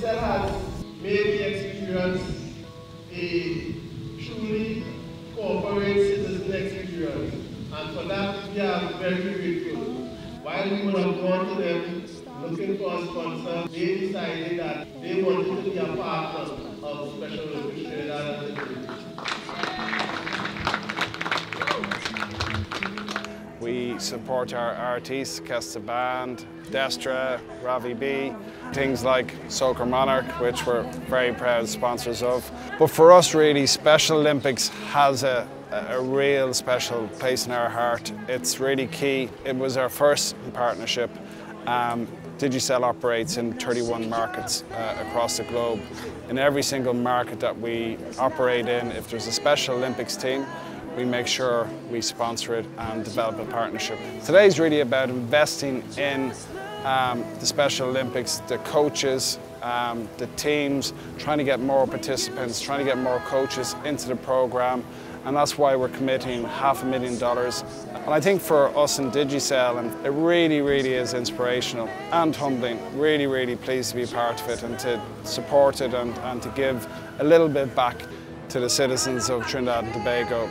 that has made the experience a truly corporate citizen experience. And for that, we are very grateful. While we would have gone to them looking for a sponsor, they decided that they wanted to be a partner of Special Olympics Trinidad and Tobago. We support our artists, Kesta Band, Destra, Ravi B, things like Soccer Monarch, which we're very proud sponsors of. But for us really, Special Olympics has a real special place in our heart. It's really key. It was our first partnership. Digicel operates in 31 markets across the globe. In every single market that we operate in, if there's a Special Olympics team, we make sure we sponsor it and develop a partnership. Today's really about investing in the Special Olympics, the coaches, the teams, trying to get more participants, trying to get more coaches into the program, and that's why we're committing $500,000. And I think for us in Digicel, and it really, really is inspirational and humbling. Really, really pleased to be part of it and to support it and to give a little bit back to the citizens of Trinidad and Tobago.